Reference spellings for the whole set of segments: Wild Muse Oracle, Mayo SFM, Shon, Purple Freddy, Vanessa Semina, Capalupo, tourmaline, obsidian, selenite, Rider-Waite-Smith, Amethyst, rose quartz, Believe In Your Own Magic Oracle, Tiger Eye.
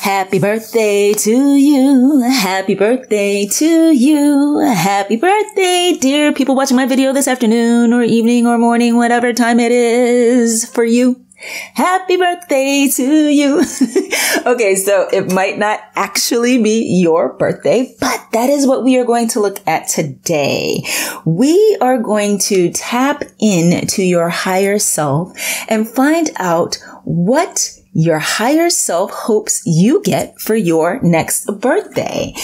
Happy birthday to you. Happy birthday to you. Happy birthday, dear people watching my video this afternoon or evening or morning, whatever time it is for you. Happy birthday to you. Okay, so it might not actually be your birthday, but that is what we are going to look at today. We are going to tap into your higher self and find out what your higher self hopes you get for your next birthday.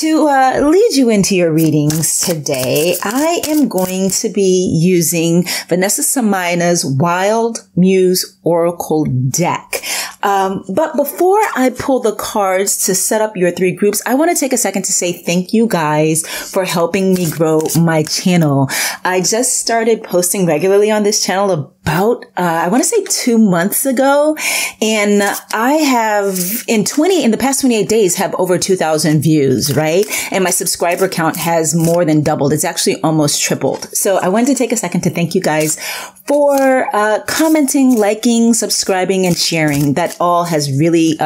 To lead you into your readings today, I am going to be using Vanessa Semina's Wild Muse Oracle deck. But before I pull the cards to set up your three groups, I want to take a second to say thank you guys for helping me grow my channel. I just started posting regularly on this channel about, I want to say 2 months ago. And I have in the past 28 days have over 2,000 views, right? And my subscriber count has more than doubled. It's actually almost tripled. So I wanted to take a second to thank you guys for commenting, liking, subscribing, and sharing. That all has really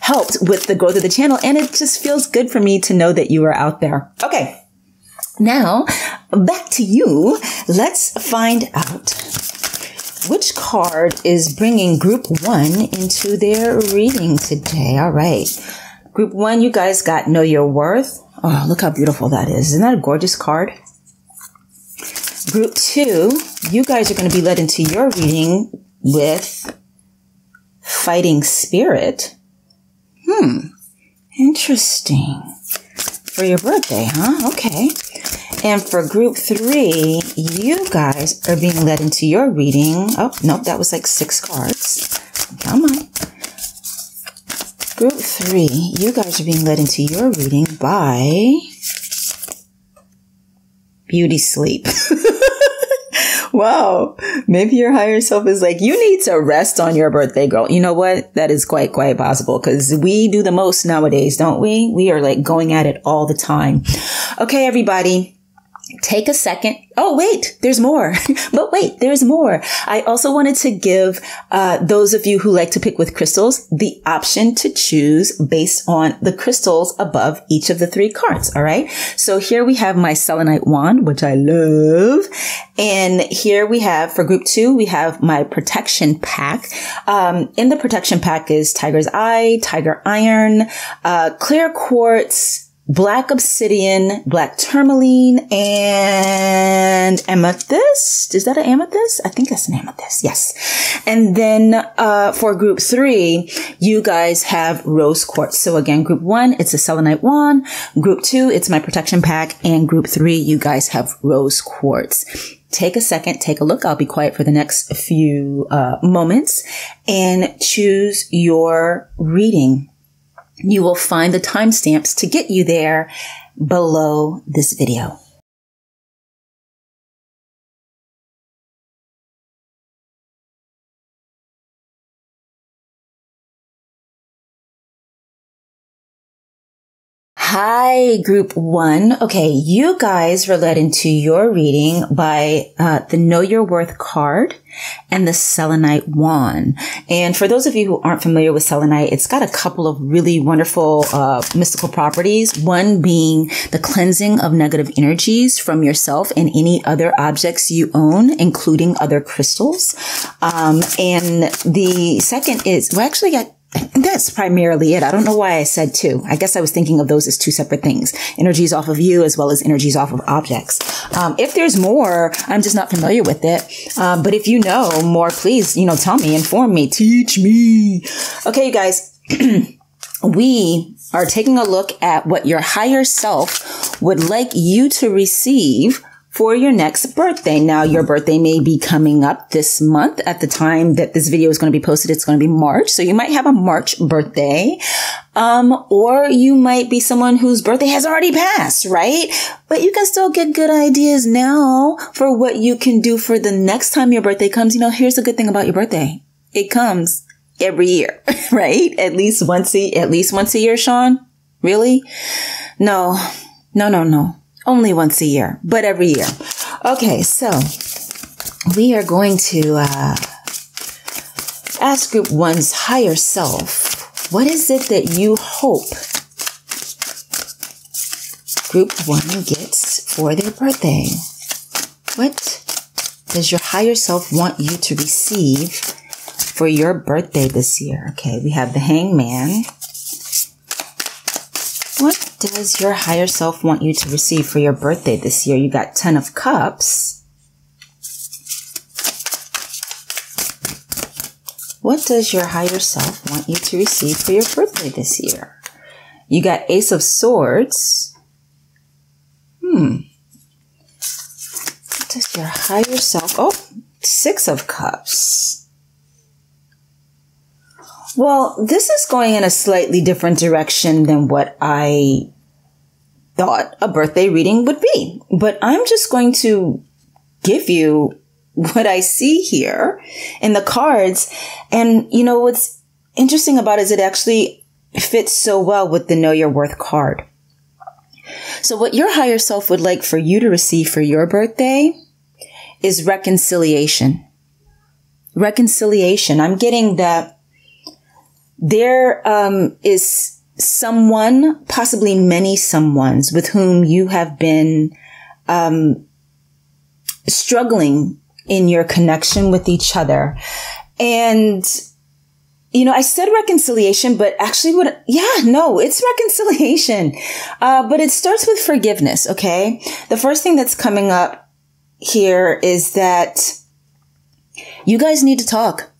helped with the growth of the channel. And it just feels good for me to know that you are out there. Okay. Now, back to you. Let's find out which card is bringing group one into their reading today. All right. Group one, you guys got Know Your Worth. Oh, look how beautiful that is. Isn't that a gorgeous card? Group two, you guys are going to be led into your reading with Fighting Spirit. Interesting. For your birthday, huh? Okay. And for group three, you guys are being led into your reading. Oh, nope, that was like 6 cards. Come on. Group three, you guys are being led into your reading by Beauty Sleep. Wow. Maybe your higher self is like, you need to rest on your birthday, girl. You know what? That is quite possible because we do the most nowadays, don't we? We are like going at it all the time. Okay, everybody. Take a second. Oh, wait, there's more. But wait, there's more. I also wanted to give those of you who like to pick with crystals the option to choose based on the crystals above each of the 3 cards. All right. So here we have my selenite wand, which I love. And here we have, for group two, we have my protection pack. In the protection pack is tiger's eye, tiger iron, clear quartz, black obsidian, black tourmaline, and amethyst. Is that an amethyst? I think that's an amethyst. Yes. And then for group three, you guys have rose quartz. So again, group one, it's a selenite wand. Group two, it's my protection pack. And group three, you guys have rose quartz. Take a second, take a look. I'll be quiet for the next few moments and choose your reading. You will find the timestamps to get you there below this video. Hi, group one. Okay, you guys were led into your reading by the Know Your Worth card and the selenite wand. And for those of you who aren't familiar with selenite, it's got a couple of really wonderful mystical properties. One being the cleansing of negative energies from yourself and any other objects you own, including other crystals. And the second is, well, actually, that's primarily it. I don't know why I said two. I guess I was thinking of those as 2 separate things. Energies off of you as well as energies off of objects. If there's more, I'm just not familiar with it. But if you know more, please, you know, tell me, inform me, teach me. Okay, you guys, we are taking a look at what your higher self would like you to receive for your next birthday. Now, your birthday may be coming up this month. At the time that this video is going to be posted, it's going to be March. So you might have a March birthday. Or you might be someone whose birthday has already passed, right? But you can still get good ideas now for what you can do for the next time your birthday comes. You know, here's the good thing about your birthday. It comes every year, right? At least once a year, Shon? Really? No. Only once a year, but every year. Okay, so we are going to ask group one's higher self What is it that you hope group one gets for their birthday? What does your higher self want you to receive for your birthday this year? Okay, we have the Hangman. What does your higher self want you to receive for your birthday this year? You got Ten of Cups. What does your higher self want you to receive for your birthday this year? You got Ace of Swords. What does your higher self... Oh, Six of Cups. Well, this is going in a slightly different direction than what I thought a birthday reading would be. But I'm just going to give you what I see here in the cards. And, you know, what's interesting about it is it actually fits so well with the Know Your Worth card. So what your higher self would like for you to receive for your birthday is reconciliation. Reconciliation. I'm getting that there is someone, possibly many someones, with whom you have been struggling in your connection with each other. And, you know, I said reconciliation, but actually what, yeah, no, it's reconciliation. But it starts with forgiveness. Okay. The first thing that's coming up here is that you guys need to talk.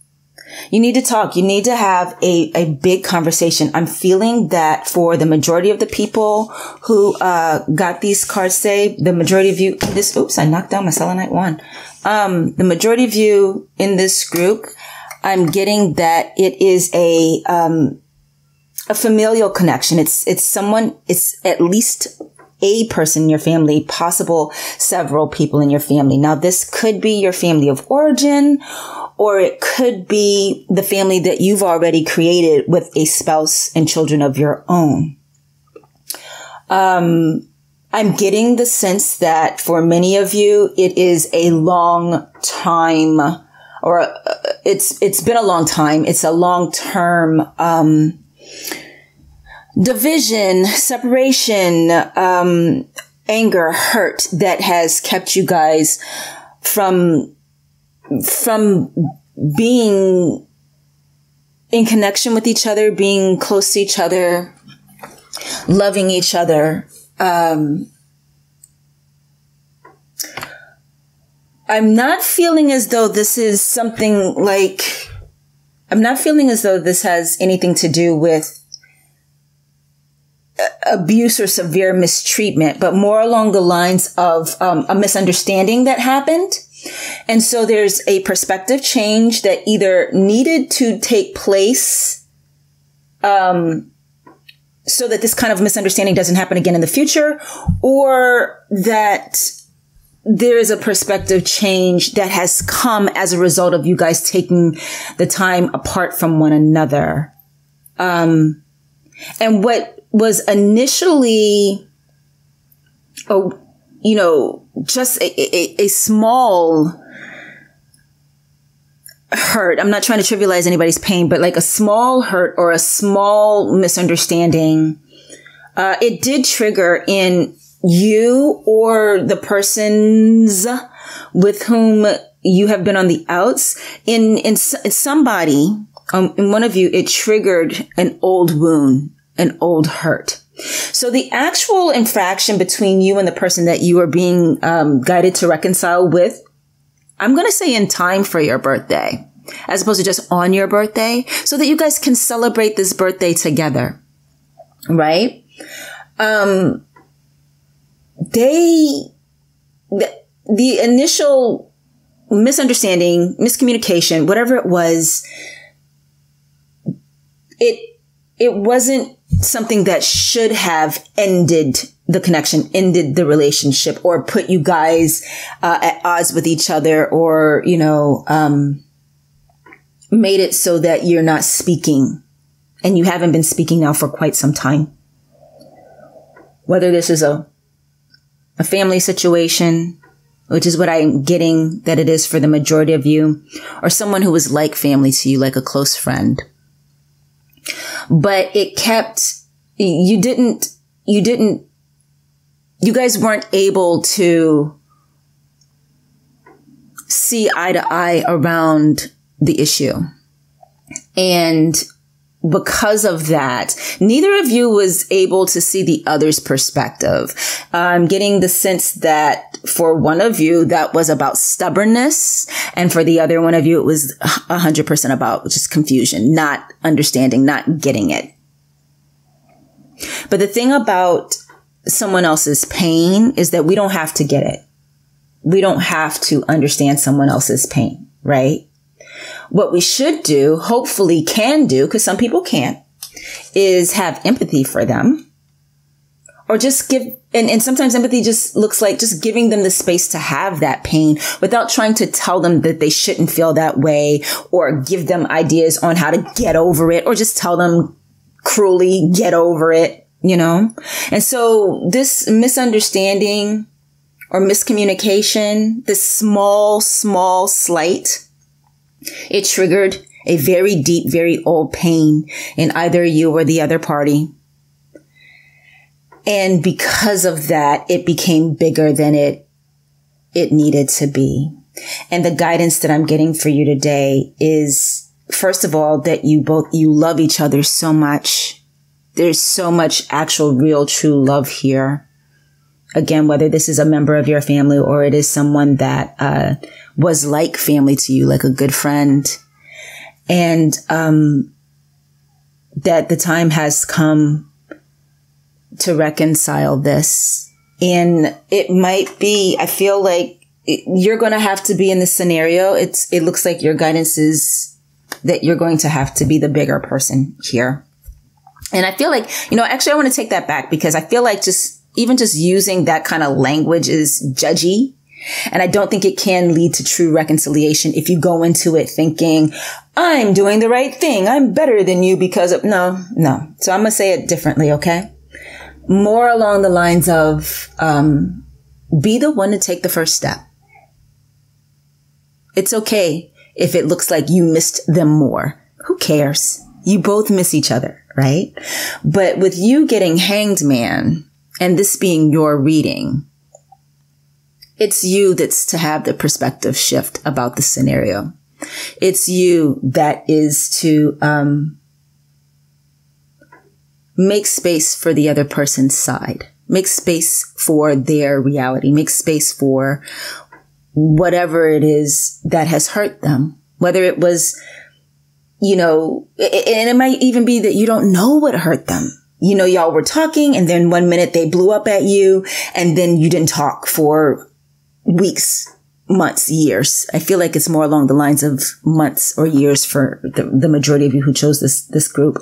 You need to talk. You need to have a big conversation. I'm feeling that for the majority of the people who got these cards, say the majority of you, this, oops, I knocked down my selenite wand. The majority of you in this group, I'm getting that it is a familial connection. It's someone, it's at least a person in your family, possible several people in your family. Now, this could be your family of origin, or it could be the family that you've already created with a spouse and children of your own. I'm getting the sense that for many of you, it is a long time, or it's been a long time. It's a long-term division, separation, anger, hurt that has kept you guys from being in connection with each other, being close to each other, loving each other. I'm not feeling as though this is something like, I'm not feeling as though this has anything to do with abuse or severe mistreatment, but more along the lines of a misunderstanding that happened. And so there's a perspective change that either needed to take place so that this kind of misunderstanding doesn't happen again in the future, or that there is a perspective change that has come as a result of you guys taking the time apart from one another. And what was initially, you know, just a small hurt. I'm not trying to trivialize anybody's pain, but like a small hurt or a small misunderstanding. It did trigger in you or the persons with whom you have been on the outs. In somebody, in one of you, it triggered an old wound, an old hurt. So the actual infraction between you and the person that you are being guided to reconcile with, I'm going to say in time for your birthday, as opposed to just on your birthday, so that you guys can celebrate this birthday together, right? The initial misunderstanding, miscommunication, whatever it was, it wasn't something that should have ended the connection, ended the relationship, or put you guys at odds with each other, or, you know, made it so that you're not speaking, and you haven't been speaking now for quite some time. Whether this is a family situation, which is what I'm getting that it is for the majority of you, or someone who is like family to you, like a close friend. but it kept, you guys weren't able to see eye to eye around the issue. And because of that, neither of you was able to see the other's perspective. I'm getting the sense that for one of you, that was about stubbornness. And for the other one of you, it was 100% about just confusion, not understanding, not getting it. But the thing about someone else's pain is that we don't have to get it. We don't have to understand someone else's pain, right? What we should do, hopefully can do, because some people can't, is have empathy for them, or just give, and sometimes empathy just looks like just giving them the space to have that pain without trying to tell them that they shouldn't feel that way, or give them ideas on how to get over it, or just tell them cruelly, get over it, you know? And so this misunderstanding or miscommunication, this small slight, it triggered a very deep, very old pain in either you or the other party. And because of that, it became bigger than it needed to be. And the guidance that I'm getting for you today is, first of all, that you love each other so much. There's so much actual, real, true love here. Again, whether this is a member of your family or it is someone that was like family to you, like a good friend. And that the time has come to reconcile this. And it might be, I feel like you're going to have to be in this scenario. It looks like your guidance is that you're going to have to be the bigger person here. And I feel like, you know, actually I want to take that back, because I feel like even just using that kind of language is judgy. And I don't think it can lead to true reconciliation if you go into it thinking, I'm doing the right thing, I'm better than you because of, no. So I'm going to say it differently, okay? More along the lines of, be the one to take the first step. It's okay if it looks like you missed them more. Who cares? You both miss each other, right? But with you getting hanged man, and this being your reading, it's you that's to have the perspective shift about the scenario. It's you that is to make space for the other person's side, make space for their reality, make space for whatever it is that has hurt them, whether it was, you know, and it might even be that you don't know what hurt them. You know, y'all were talking and then one minute they blew up at you and then you didn't talk for weeks, months, years. I feel like it's more along the lines of months or years for the majority of you who chose this group.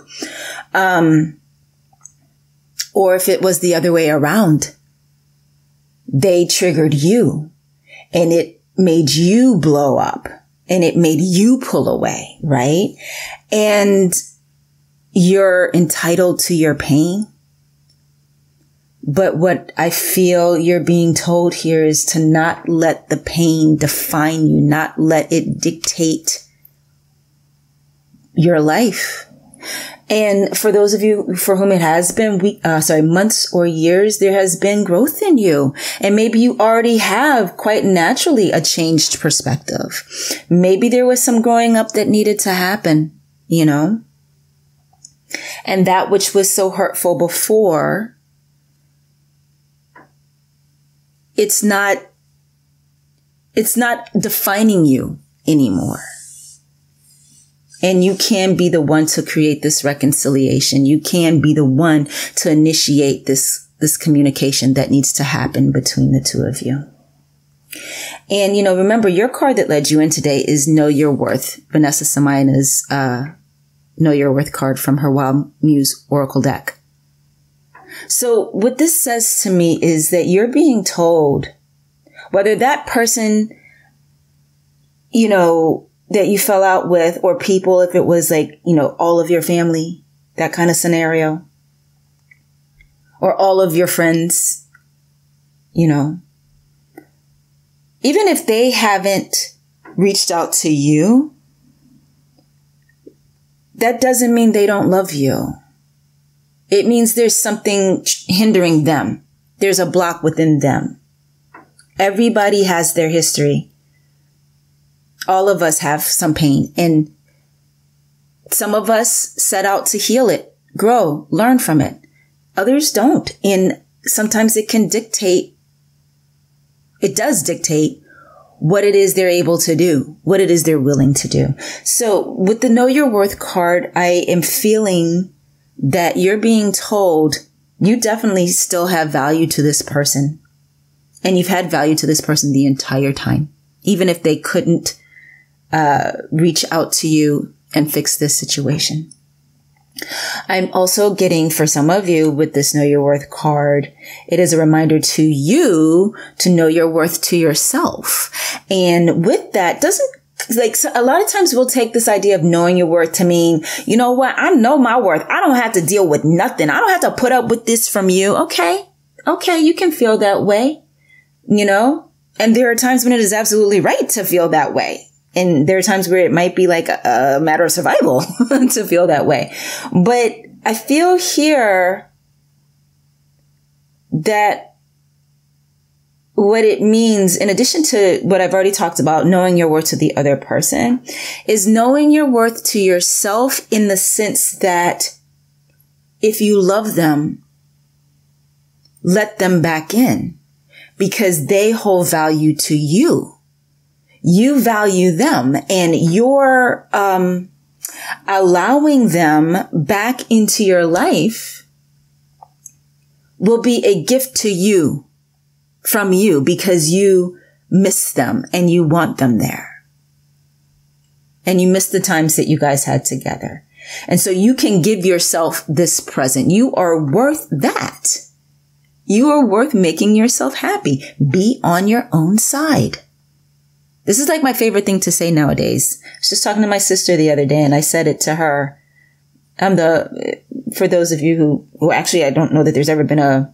Or if it was the other way around, they triggered you and it made you blow up and it made you pull away, right? And you're entitled to your pain. But what I feel you're being told here is to not let the pain define you, not let it dictate your life. And for those of you for whom it has been months or years, there has been growth in you. And maybe you already have quite naturally a changed perspective. Maybe there was some growing up that needed to happen, you know? And that which was so hurtful before, it's not defining you anymore. And you can be the one to create this reconciliation. You can be the one to initiate this communication that needs to happen between the two of you. And, you know, remember your card that led you in today is Know Your Worth. Vanessa Semina's, Know Your Worth card from her Wild Muse Oracle deck. So what this says to me is that you're being told, whether that person, you know, that you fell out with, or people, if it was like, you know, all of your family, that kind of scenario, or all of your friends, you know, even if they haven't reached out to you, that doesn't mean they don't love you. It means there's something hindering them. There's a block within them. Everybody has their history. All of us have some pain, and some of us set out to heal it, grow, learn from it. Others don't. And sometimes it can dictate, it does dictate what it is they're able to do, what it is they're willing to do. So with the Know Your Worth card, I am feeling that you're being told you definitely still have value to this person. And you've had value to this person the entire time, even if they couldn't reach out to you and fix this situation. I'm also getting, for some of you with this Know Your Worth card, it is a reminder to you to know your worth to yourself. And with that, doesn't, like, so a lot of times we'll take this idea of knowing your worth to mean, you know what? I know my worth. I don't have to deal with nothing. I don't have to put up with this from you. Okay. Okay. You can feel that way, you know, and there are times when it is absolutely right to feel that way. And there are times where it might be like a matter of survival to feel that way. But I feel here that what it means, in addition to what I've already talked about, knowing your worth to the other person, is knowing your worth to yourself, in the sense that if you love them, let them back in, because they hold value to you. You value them, and you're allowing them back into your life will be a gift to you, from you, because you miss them and you want them there. And you miss the times that you guys had together. And so you can give yourself this present. You are worth that. You are worth making yourself happy. Be on your own side. This is like my favorite thing to say nowadays. I was just talking to my sister the other day, and I said it to her. For those of you who actually, I don't know that there's ever been a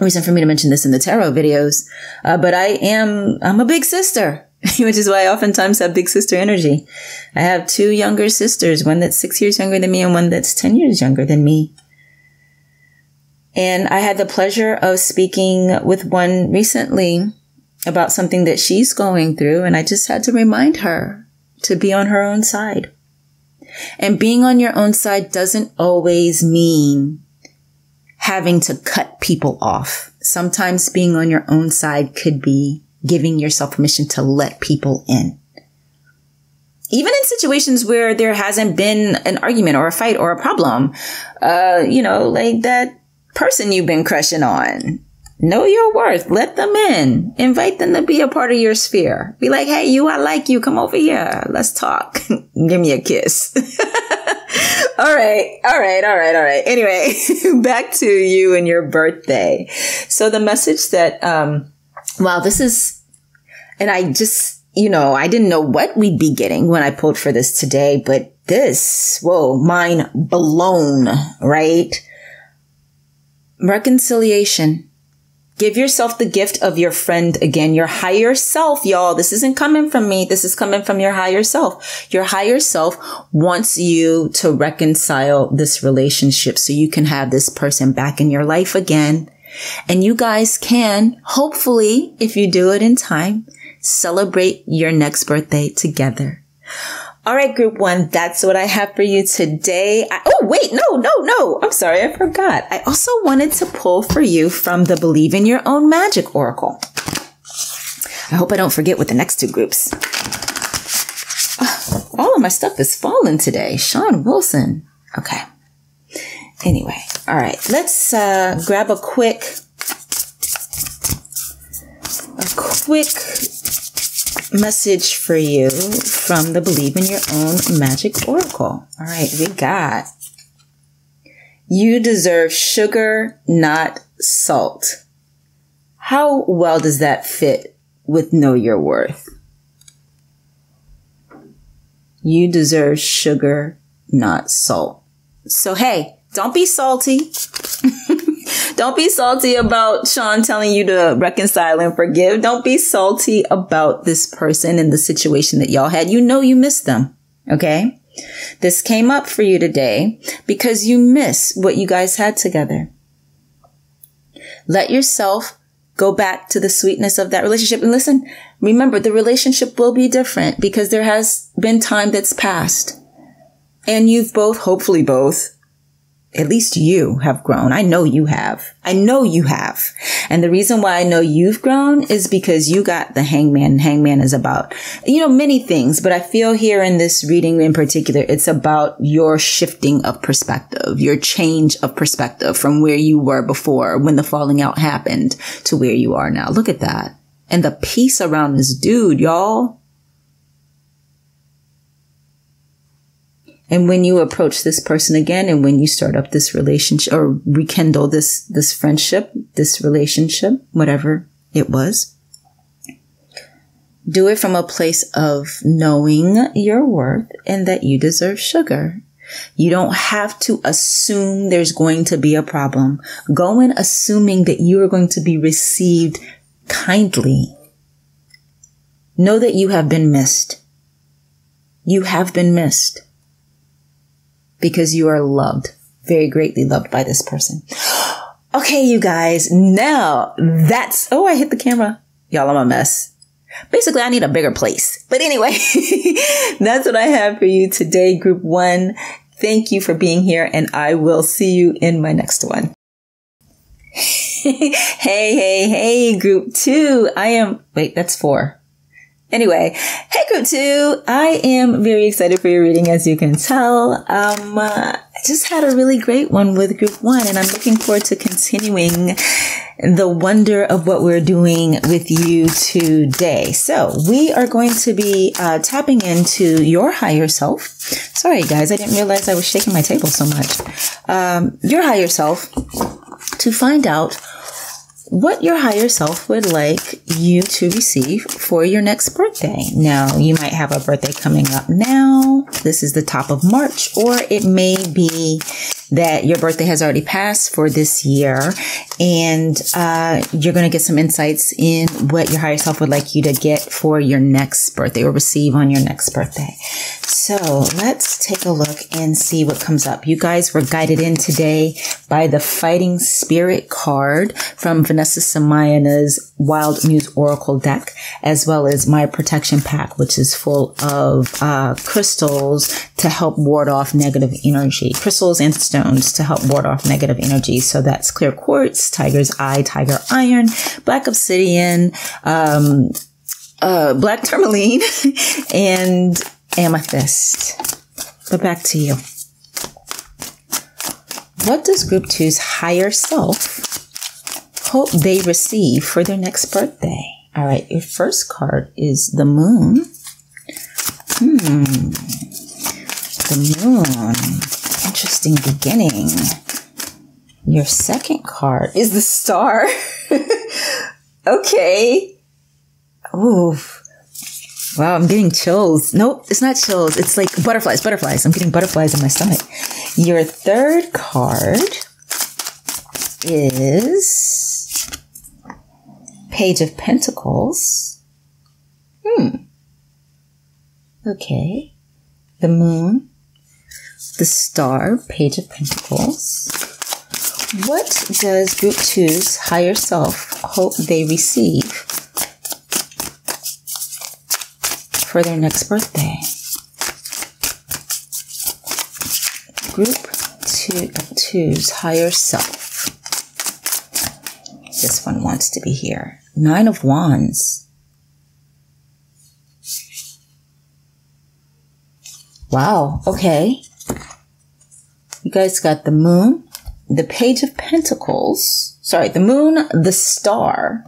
reason for me to mention this in the tarot videos, but I'm a big sister, which is why I oftentimes have big sister energy. I have two younger sisters, one that's 6 years younger than me and one that's 10 years younger than me. And I had the pleasure of speaking with one recently about something that she's going through. And I just had to remind her to be on her own side. And being on your own side doesn't always mean having to cut people off. Sometimes being on your own side could be giving yourself permission to let people in. Even in situations where there hasn't been an argument or a fight or a problem, you know, like that person you've been crushing on. Know your worth. Let them in. Invite them to be a part of your sphere. Be like, hey, you, I like you. Come over here. Let's talk. Give me a kiss. All right. Anyway, back to you and your birthday. So the message that, wow, this is, and I just, you know, I didn't know what we'd be getting when I pulled for this today, but this, whoa, mind blown, right? Reconciliation. Give yourself the gift of your friend again, your higher self, y'all. This isn't coming from me. This is coming from your higher self. Your higher self wants you to reconcile this relationship so you can have this person back in your life again. And you guys can, hopefully, if you do it in time, celebrate your next birthday together. All right, group one, that's what I have for you today. Oh, wait, no. I'm sorry, I forgot. I also wanted to pull for you from the Believe In Your Own Magic Oracle. I hope I don't forget with the next two groups. Oh, all of my stuff is falling today. Sean Wilson. Okay. Anyway, all right. Let's grab a quick message for you from the Believe in Your Own Magic Oracle. All right, we got, you deserve sugar, not salt. How well does that fit with Know Your Worth? You deserve sugar, not salt. So hey, don't be salty. Don't be salty about Shon telling you to reconcile and forgive. Don't be salty about this person and the situation that y'all had. You know you missed them, okay? This came up for you today because you miss what you guys had together. Let yourself go back to the sweetness of that relationship. And listen, remember, the relationship will be different because there has been time that's passed. And you've both, hopefully both, at least you have grown. I know you have. I know you have. And the reason why I know you've grown is because you got the hangman. Hangman is about, you know, many things, but I feel here in this reading in particular, it's about your shifting of perspective, your change of perspective from where you were before when the falling out happened to where you are now. Look at that. And the peace around this dude, y'all. And when you approach this person again, and when you start up this relationship or rekindle this friendship, this relationship, whatever it was, do it from a place of knowing your worth and that you deserve sugar. You don't have to assume there's going to be a problem. Go in assuming that you are going to be received kindly. Know that you have been missed. You have been missed. Because you are loved, very greatly loved by this person. Okay, you guys, now that's... Oh, I hit the camera. Y'all, I'm a mess. Basically, I need a bigger place. But anyway, that's what I have for you today, group one. Thank you for being here, and I will see you in my next one. Hey, group two. Wait, that's four. Anyway, hey group two, I am very excited for your reading, as you can tell. I just had a really great one with group one, and I'm looking forward to continuing the wonder of what we're doing with you today. So we are going to be tapping into your higher self. Sorry guys, I didn't realize I was shaking my table so much. Your higher self, to find out what your higher self would like you to receive for your next birthday. Now, you might have a birthday coming up now. This is the top of March, or it may be that your birthday has already passed for this year, and you're going to get some insights in what your higher self would like you to get for your next birthday or receive on your next birthday. So let's take a look and see what comes up. You guys were guided in today by the Fighting Spirit card from Vanessa Semina's Wild Muse Oracle deck, as well as my protection pack, which is full of crystals to help ward off negative energy. Crystals and stones to help ward off negative energy. So that's clear quartz, tiger's eye, tiger iron, black obsidian, black tourmaline, and amethyst. But back to you. What does group two's higher self hope they receive for their next birthday? All right, your first card is the moon. The moon. Interesting beginning. Your second card is the star. Okay. Oh, wow, I'm getting chills. Nope, it's not chills. It's like butterflies. I'm getting butterflies in my stomach. Your third card is Page of Pentacles. Okay. The moon. The star, Page of Pentacles. What does group two's higher self hope they receive for their next birthday? Group two's higher self. This one wants to be here. Nine of Wands. Wow, okay. You guys got the moon, the Page of Pentacles, the star,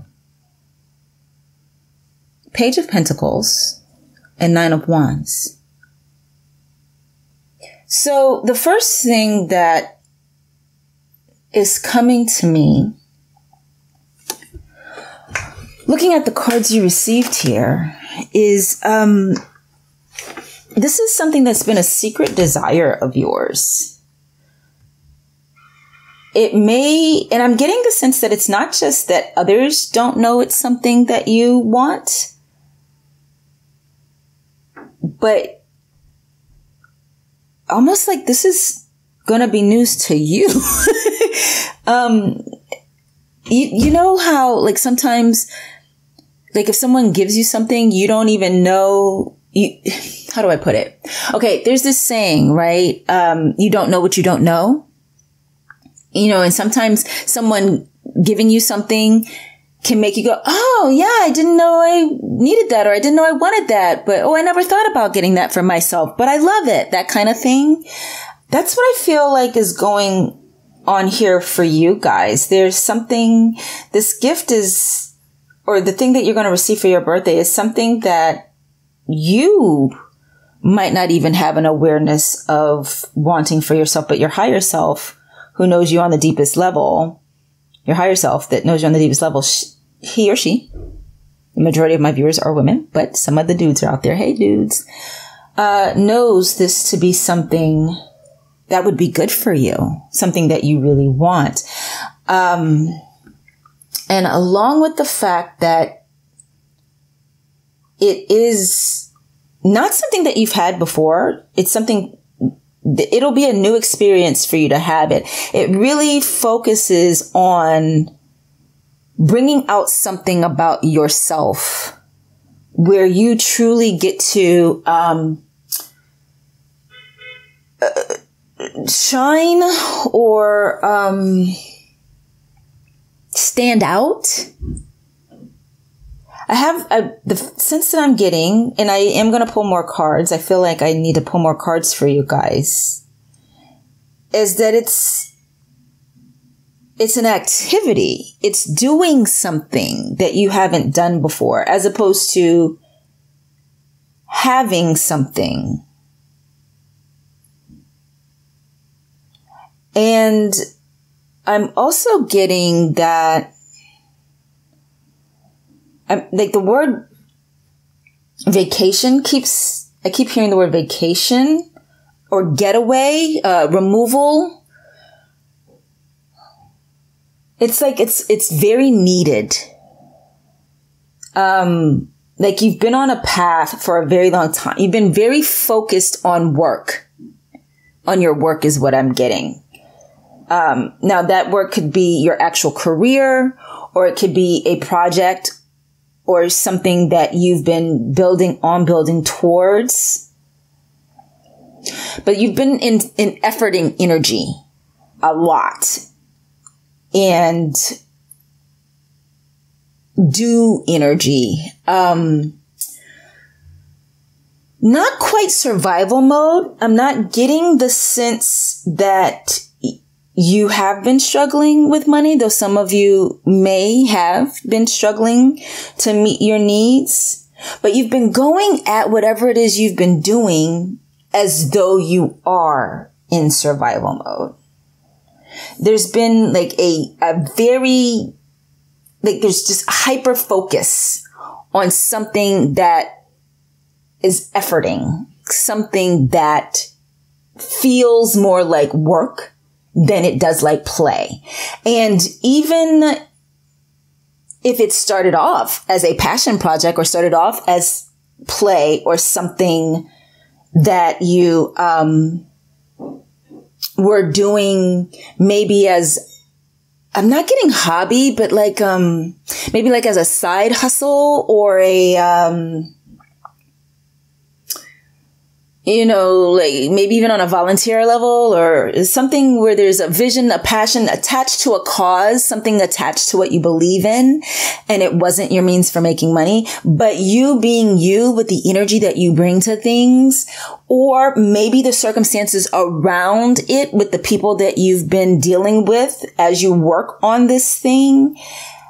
Page of Pentacles, and Nine of Wands. So the first thing that is coming to me, looking at the cards you received here, is this is something that's been a secret desire of yours. It may, and I'm getting the sense that it's not just that others don't know it's something that you want, but almost like this is going to be news to you. You know how, like, sometimes, like, if someone gives you something, you don't even know. How do I put it? Okay, there's this saying, right? You don't know what you don't know. You know, and sometimes someone giving you something can make you go, oh, yeah, I didn't know I needed that, or I didn't know I wanted that, but, oh, I never thought about getting that for myself, but I love it, that kind of thing. That's what I feel like is going on here for you guys. There's something, this gift is, or the thing that you're going to receive for your birthday is something that you might not even have an awareness of wanting for yourself, but your higher self, who knows you on the deepest level, your higher self that knows you on the deepest level, he or she, the majority of my viewers are women, but some of the dudes are out there. Hey, dudes, knows this to be something that would be good for you, something that you really want. And along with the fact that it is not something that you've had before, it's something, it'll be a new experience for you to have it. It really focuses on bringing out something about yourself where you truly get to shine or stand out. I have the sense that I'm getting, and I am going to pull more cards. I feel like I need to pull more cards for you guys, is that it's an activity. It's doing something that you haven't done before, as opposed to having something. And I'm also getting that, like, the word vacation keeps, I keep hearing the word vacation or getaway, removal. It's like, it's very needed. Like, you've been on a path for a very long time. You've been very focused on work, on your work is what I'm getting. Now that work could be your actual career, or it could be a project or something that you've been building towards, but you've been in efforting energy a lot and due energy. Not quite survival mode. I'm not getting the sense that you have been struggling with money, though some of you may have been struggling to meet your needs, but you've been going at whatever it is you've been doing as though you are in survival mode. There's been like a very, like, there's just hyper focus on something that is efforting, something that feels more like work than it does like play. And even if it started off as a passion project or started off as play or something that you were doing maybe as, I'm not getting hobby, but like maybe like as a side hustle or a you know, like maybe even on a volunteer level or something where there's a vision, a passion attached to a cause, something attached to what you believe in. And it wasn't your means for making money, but you being you with the energy that you bring to things, or maybe the circumstances around it with the people that you've been dealing with as you work on this thing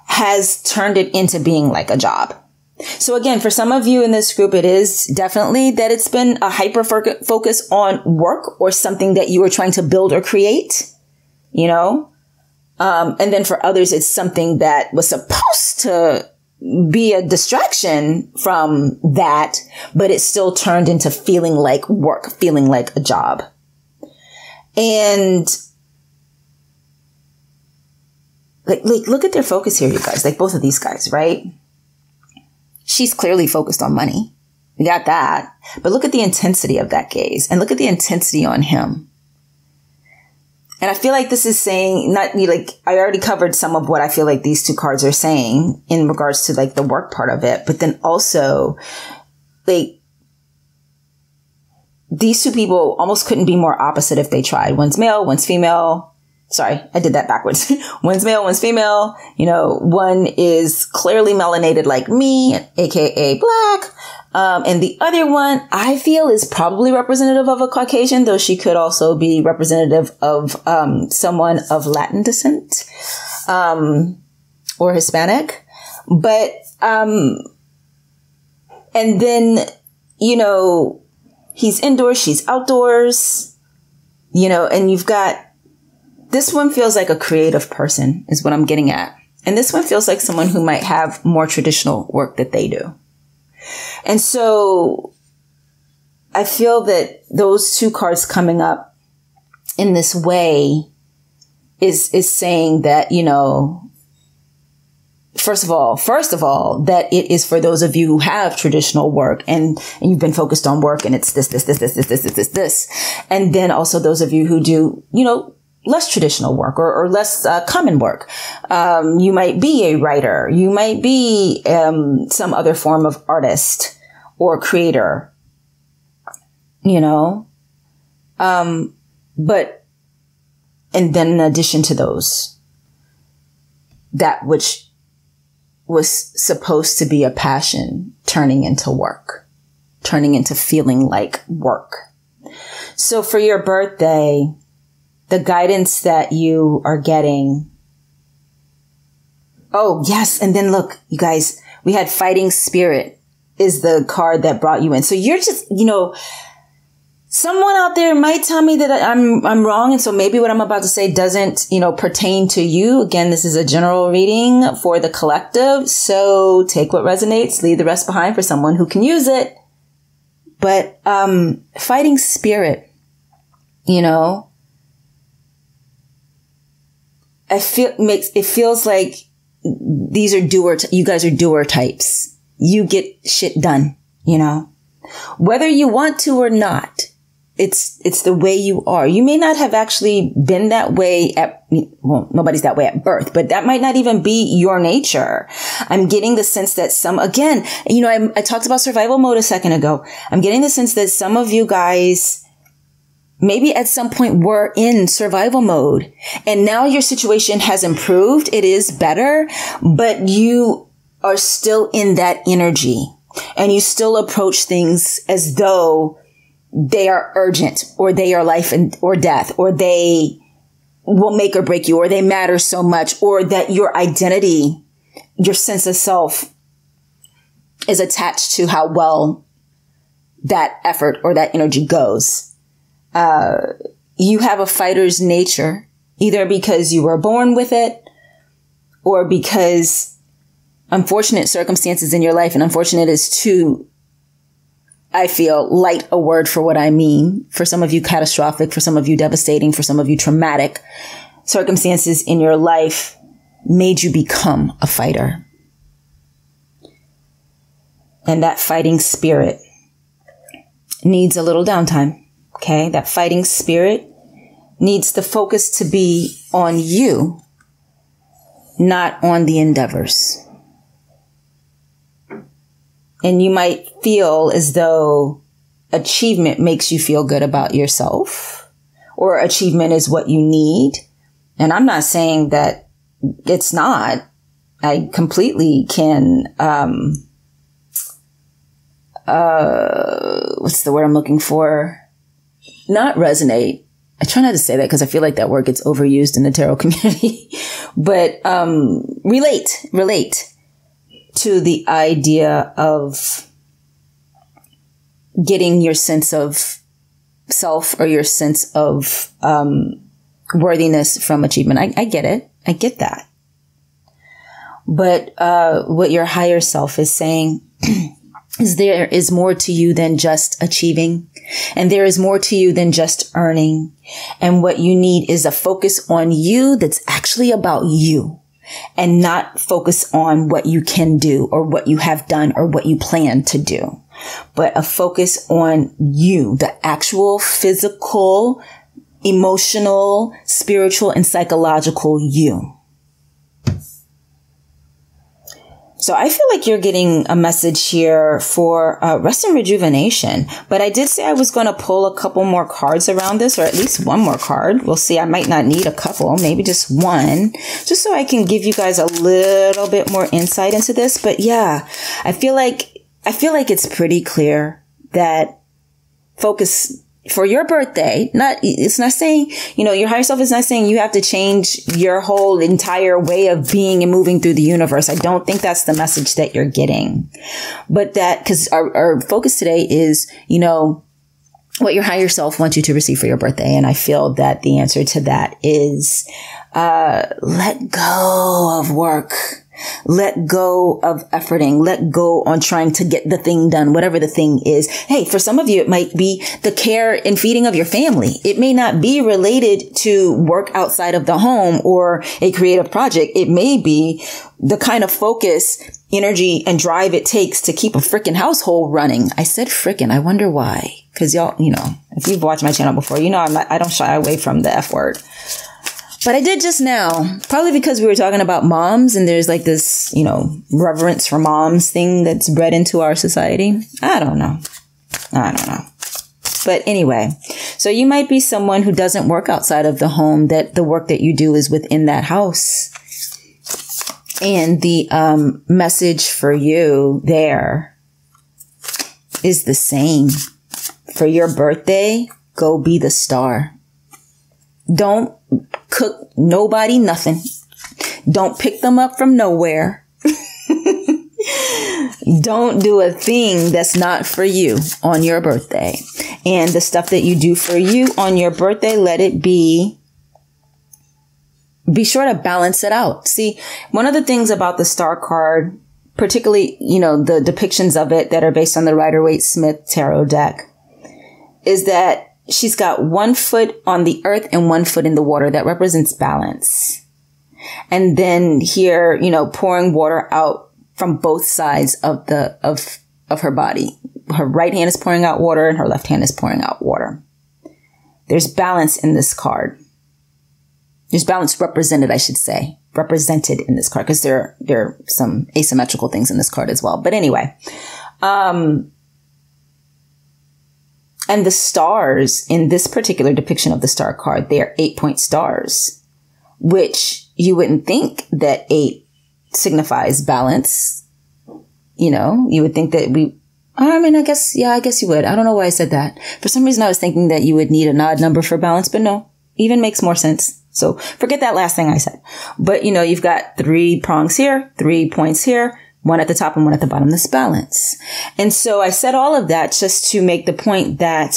has turned it into being like a job. So again, for some of you in this group, it is definitely that it's been a hyper focus on work or something that you were trying to build or create, you know? And then for others, it's something that was supposed to be a distraction from that, but it still turned into feeling like work, feeling like a job. And like look at their focus here, you guys, like both of these guys, right? She's clearly focused on money. You got that. But look at the intensity of that gaze and look at the intensity on him. And I feel like this is saying, not like I already covered some of what I feel like these two cards are saying in regards to like the work part of it. But then also like these two people almost couldn't be more opposite if they tried. One's male, one's female. Sorry, I did that backwards. One's male, one's female. You know, one is clearly melanated like me, aka black. And the other one I feel is probably representative of a Caucasian, though she could also be representative of someone of Latin descent or Hispanic. But and then, you know, he's indoors, she's outdoors, you know, and you've got this one feels like a creative person is what I'm getting at. And this one feels like someone who might have more traditional work that they do. And so I feel that those two cards coming up in this way is saying that, you know, first of all, that it is for those of you who have traditional work and you've been focused on work and it's this. And then also those of you who do, you know, less traditional work or less common work. You might be a writer. You might be some other form of artist or creator, you know. But, and then in addition to those, that which was supposed to be a passion turning into work, turning into feeling like work. So for your birthday, the guidance that you are getting. Oh, yes. And then look, you guys, we had Fighting Spirit is the card that brought you in. So you're just, you know, someone out there might tell me that I'm wrong. And so maybe what I'm about to say doesn't, you know, pertain to you. Again, this is a general reading for the collective. So take what resonates, leave the rest behind for someone who can use it. But Fighting Spirit, you know, it feels like these are you guys are doer types. You get shit done, you know, whether you want to or not. It's the way you are. You may not have actually been that way well, nobody's that way at birth, but that might not even be your nature. I'm getting the sense that again, you know, I talked about survival mode a second ago. I'm getting the sense that some of you guys maybe at some point we're in survival mode and now your situation has improved. It is better, but you are still in that energy and you still approach things as though they are urgent or they are life or death or they will make or break you or they matter so much or that your identity, your sense of self is attached to how well that effort or that energy goes. You have a fighter's nature, either because you were born with it or because unfortunate circumstances in your life, and unfortunate is too, I feel, light a word for what I mean. For some of you, catastrophic. For some of you, devastating. For some of you, traumatic circumstances in your life made you become a fighter. And that fighting spirit needs a little downtime. Okay, that fighting spirit needs the focus to be on you, not on the endeavors. And you might feel as though achievement makes you feel good about yourself, or achievement is what you need. And I'm not saying that it's not. I completely can, what's the word I'm looking for? Not resonate. I try not to say that because I feel like that word gets overused in the tarot community, but relate to the idea of getting your sense of self or your sense of worthiness from achievement. I get it. I get that. But what your higher self is saying is there is more to you than just achieving. And there is more to you than just earning. And what you need is a focus on you that's actually about you and not focus on what you can do or what you have done or what you plan to do but a focus on you, the actual physical, emotional, spiritual, and psychological you. So I feel like you're getting a message here for rest and rejuvenation. But I did say I was going to pull a couple more cards around this, or at least one more card. We'll see. I might not need a couple, maybe just one, just so I can give you guys a little bit more insight into this. But yeah, I feel like it's pretty clear that focus for your birthday. It's not saying, you know, your higher self is not saying you have to change your whole entire way of being and moving through the universe. I don't think that's the message that you're getting, but that, because our focus today is, you know, what your higher self wants you to receive for your birthday. And I feel that the answer to that is, let go of work. Let go of efforting. Let go on trying to get the thing done, whatever the thing is. Hey, for some of you, it might be the care and feeding of your family. It may not be related to work outside of the home or a creative project. It may be the kind of focus, energy, and drive it takes to keep a freaking household running. I said freaking. I wonder why. Because y'all, you know, if you've watched my channel before, you know I don't shy away from the F word. But I did just now, probably because we were talking about moms and there's like this, you know, reverence for moms thing that's bred into our society. I don't know. But anyway, so you might be someone who doesn't work outside of the home, that the work that you do is within that house. And the message for you there is the same. For your birthday, go be the star. Don't cook nobody nothing. Don't pick them up from nowhere. Don't do a thing that's not for you on your birthday. And the stuff that you do for you on your birthday, let it be sure to balance it out. See, one of the things about the star card, particularly, you know, the depictions of it that are based on the Rider-Waite-Smith tarot deck, is that she's got one foot on the earth and one foot in the water. That represents balance. And then here, you know, pouring water out from both sides of her body. Her right hand is pouring out water and her left hand is pouring out water. There's balance in this card. There's balance represented, I should say, represented in this card, because there are some asymmetrical things in this card as well. But anyway, and the stars in this particular depiction of the star card, they are 8-point stars, which you wouldn't think that 8 signifies balance. You know, you would think that I guess you would. I don't know why I said that. For some reason, I was thinking that you would need an odd number for balance, but no, even makes more sense. So forget that last thing I said. But, you know, you've got 3 prongs here, 3 points here. One at the top and one at the bottom, this balance. And so I said all of that just to make the point that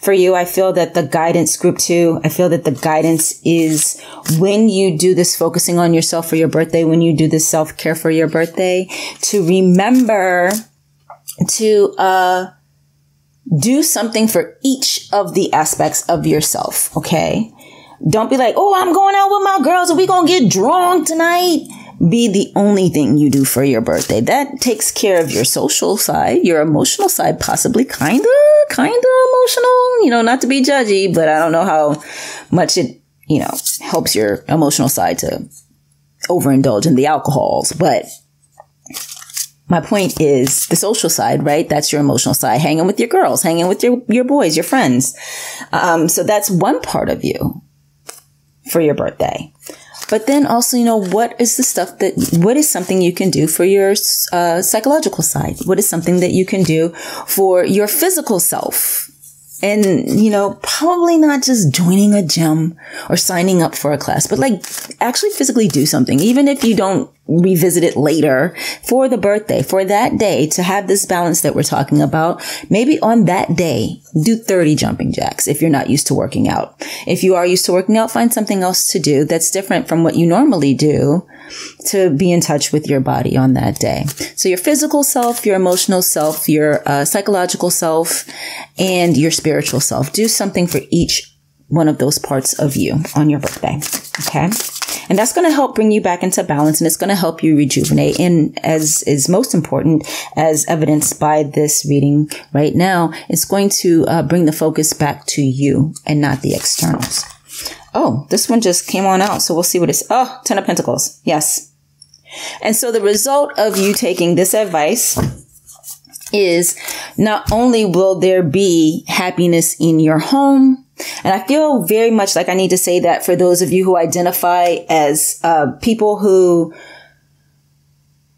for you, I feel that the guidance group two, I feel that the guidance is when you do this focusing on yourself for your birthday, when you do this self-care for your birthday, to remember to do something for each of the aspects of yourself, okay? Don't be like, oh, I'm going out with my girls and we're going to get drunk tonight. Be the only thing you do for your birthday. That takes care of your social side, your emotional side, possibly kind of emotional, you know, not to be judgy, but I don't know how much it, you know, helps your emotional side to overindulge in the alcohols. But my point is the social side, right? That's your emotional side, hanging with your girls, hanging with your boys, your friends. So that's one part of you for your birthday. But then also, you know, what is something you can do for your psychological side? What is something that you can do for your physical self? And, you know, probably not just joining a gym or signing up for a class, but like actually physically do something, even if you don't revisit it later for the birthday, for that day, to have this balance that we're talking about. Maybe on that day, do 30 jumping jacks if you're not used to working out. If you are used to working out, find something else to do that's different from what you normally do to be in touch with your body on that day. So your physical self, your emotional self, your psychological self, and your spiritual self. Do something for each one of those parts of you on your birthday. Okay. And that's going to help bring you back into balance, and it's going to help you rejuvenate. And as is most important, as evidenced by this reading right now, it's going to bring the focus back to you and not the externals. Oh, this one just came on out. So we'll see what it's. Oh, 10 of Pentacles. Yes. And so the result of you taking this advice is not only will there be happiness in your home, and I feel very much like I need to say that for those of you who identify as people who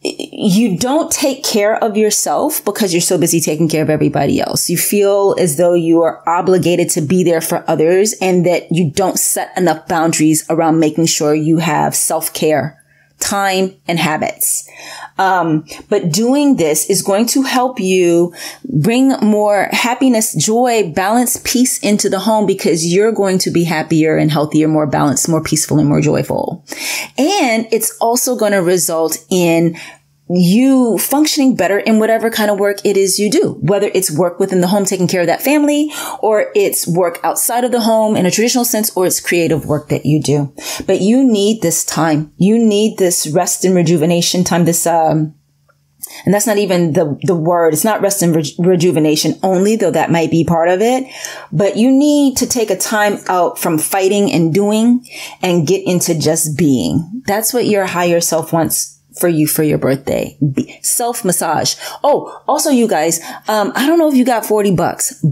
you don't take care of yourself because you're so busy taking care of everybody else. You feel as though you are obligated to be there for others and that you don't set enough boundaries around making sure you have self-care, time, and habits. But doing this is going to help you bring more happiness, joy, balance, peace into the home, because you're going to be happier and healthier, more balanced, more peaceful, and more joyful. And it's also going to result in you functioning better in whatever kind of work it is you do, whether it's work within the home, taking care of that family, or it's work outside of the home in a traditional sense, or it's creative work that you do. But you need this time. You need this rest and rejuvenation time, this, and that's not even the word. It's not rest and rejuvenation only, though that might be part of it. But you need to take a time out from fighting and doing and get into just being. That's what your higher self wants for you for your birthday. Self-massage. Oh, also you guys, I don't know if you got $40,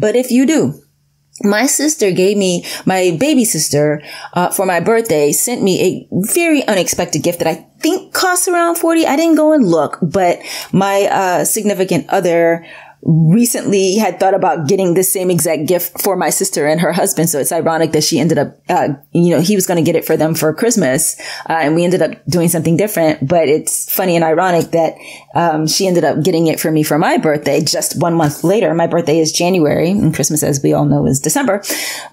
but if you do, my sister gave me, my baby sister, for my birthday, sent me a very unexpected gift that I think costs around $40. I didn't go and look, but my significant other recently had thought about getting the same exact gift for my sister and her husband. So it's ironic that she ended up, he was going to get it for them for Christmas. And we ended up doing something different, but it's funny and ironic that, she ended up getting it for me for my birthday just 1 month later. My birthday is January and Christmas, as we all know, is December,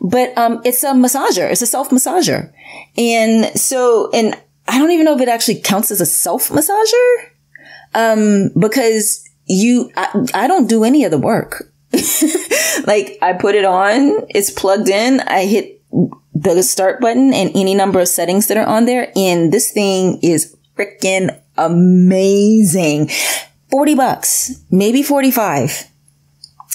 but, it's a massager. It's a self massager. And so, and I don't even know if it actually counts as a self massager, because I don't do any of the work. Like, I put it on, it's plugged in, I hit the start button and any number of settings that are on there. And this thing is freaking amazing. $40, maybe 45.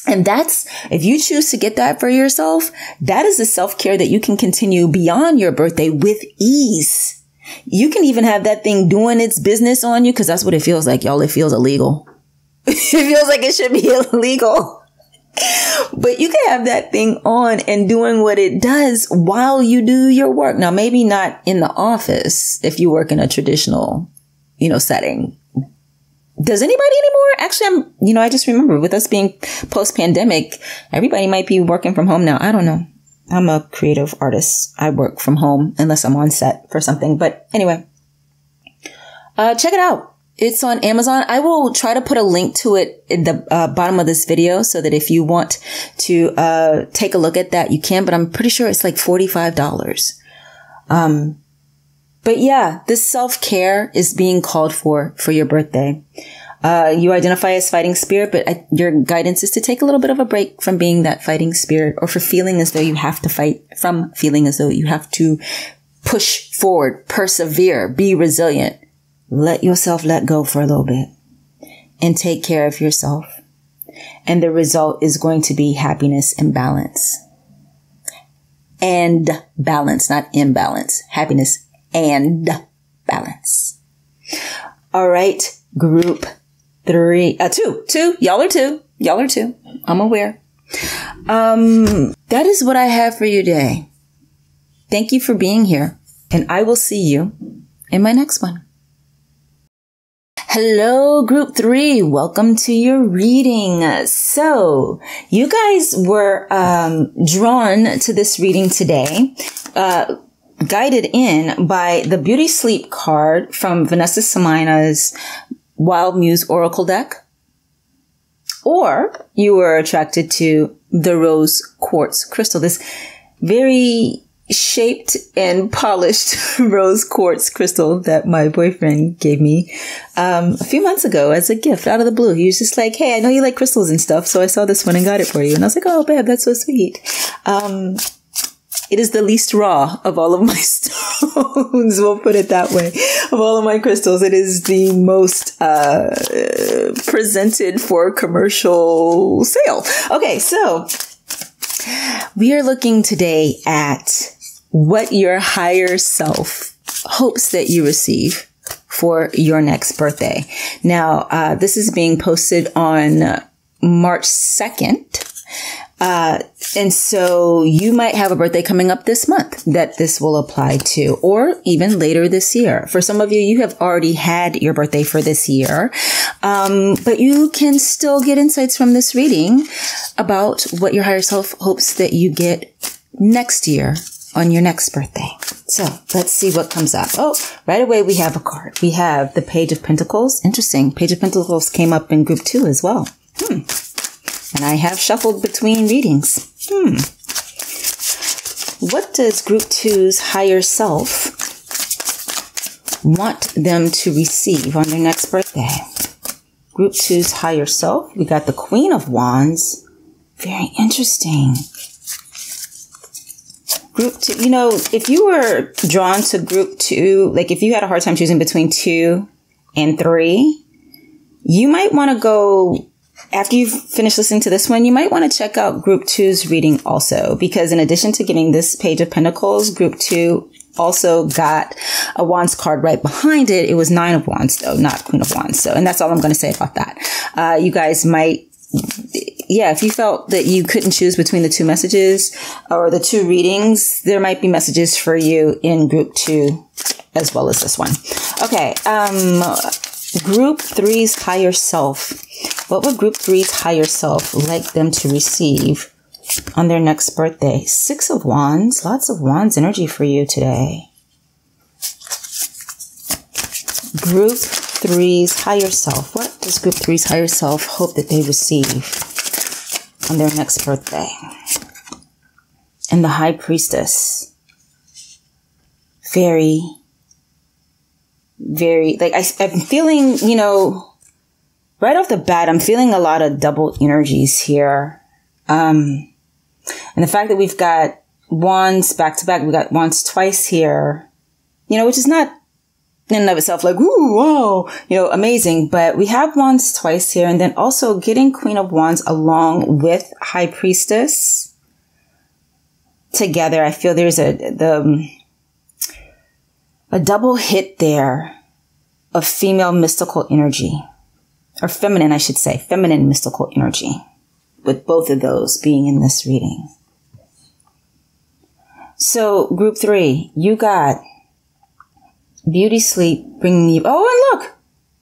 And that's, if you choose to get that for yourself, that is the self-care that you can continue beyond your birthday with ease. You can even have that thing doing its business on you, because that's what it feels like, y'all. It feels illegal. It feels like it should be illegal, but you can have that thing on and doing what it does while you do your work. Now, maybe not in the office if you work in a traditional, setting. Does anybody anymore? Actually, I just remember with us being post-pandemic, everybody might be working from home now. I don't know. I'm a creative artist. I work from home unless I'm on set for something. But anyway, check it out. It's on Amazon. I will try to put a link to it in the bottom of this video so that if you want to take a look at that, you can. But I'm pretty sure it's like $45. But yeah, this self-care is being called for your birthday. You identify as fighting spirit, but your guidance is to take a little bit of a break from being that fighting spirit, or for feeling as though you have to fight, from feeling as though you have to push forward, persevere, be resilient. Let yourself let go for a little bit and take care of yourself. And the result is going to be happiness and balance. And balance, not imbalance. Happiness and balance. All right, group three, two. Y'all are two. Y'all are two. I'm aware. That is what I have for you today. Thank you for being here. And I will see you in my next one. Hello, group three. Welcome to your reading. So you guys were drawn to this reading today, guided in by the Beauty Sleep card from Vanessa Semina's Wild Muse Oracle deck, or you were attracted to the rose quartz crystal, this very shaped and polished rose quartz crystal that my boyfriend gave me a few months ago as a gift out of the blue. He was just like, hey, I know you like crystals and stuff, so I saw this one and got it for you. And I was like, oh, babe, that's so sweet. It is the least raw of all of my stones, we'll put it that way. Of all of my crystals, it is the most presented for commercial sale. Okay, so we are looking today at what your higher self hopes that you receive for your next birthday. Now, this is being posted on March 2nd. And so you might have a birthday coming up this month that this will apply to, or even later this year. For some of you, you have already had your birthday for this year. But you can still get insights from this reading about what your higher self hopes that you get next year on your next birthday. So let's see what comes up. Oh, right away we have a card. We have the Page of Pentacles. Interesting. Page of Pentacles came up in group 2 as well. And I have shuffled between readings. What does Group 2's higher self want them to receive on their next birthday? Group 2's higher self. We got the Queen of Wands. Very interesting. Group 2, you know, if you were drawn to Group 2, like if you had a hard time choosing between 2 and 3, you might want to go... After you've finished listening to this one, you might want to check out Group 2's reading also, because in addition to getting this Page of Pentacles, Group 2 also got a Wands card right behind it. It was Nine of Wands, though, not Queen of Wands. So, and that's all I'm going to say about that. You guys might, yeah, if you felt that you couldn't choose between the two messages or the two readings, there might be messages for you in Group 2 as well as this one. Okay, Group 3's higher self. What would Group 3's higher self like them to receive on their next birthday? Six of Wands. Lots of Wands energy for you today. Group 3's higher self. What does Group 3's higher self hope that they receive on their next birthday? And the High Priestess. Very, very, like I'm feeling, you know... Right off the bat, I'm feeling a lot of double energies here. And the fact that we've got Wands back to back, we got Wands twice here, you know, which is not in and of itself like, ooh, whoa, you know, amazing. But we have Wands twice here, and then also getting Queen of Wands along with High Priestess together. I feel there's a double hit there of female mystical energy. Or feminine, I should say. Feminine mystical energy. With both of those being in this reading. So, Group 3. You got Beauty Sleep bringing you... Oh, and look!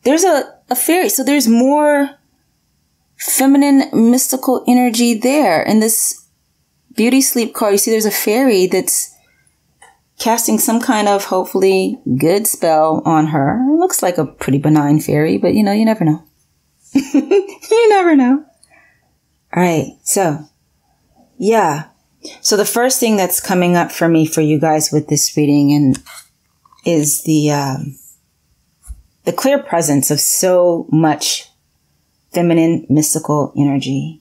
There's a fairy. So, there's more feminine mystical energy there. In this Beauty Sleep card, you see there's a fairy that's casting some kind of, hopefully, good spell on her. It looks like a pretty benign fairy, but, you know, you never know. You never know. All right. So, yeah. So the first thing that's coming up for me for you guys with this reading and is the clear presence of so much feminine mystical energy.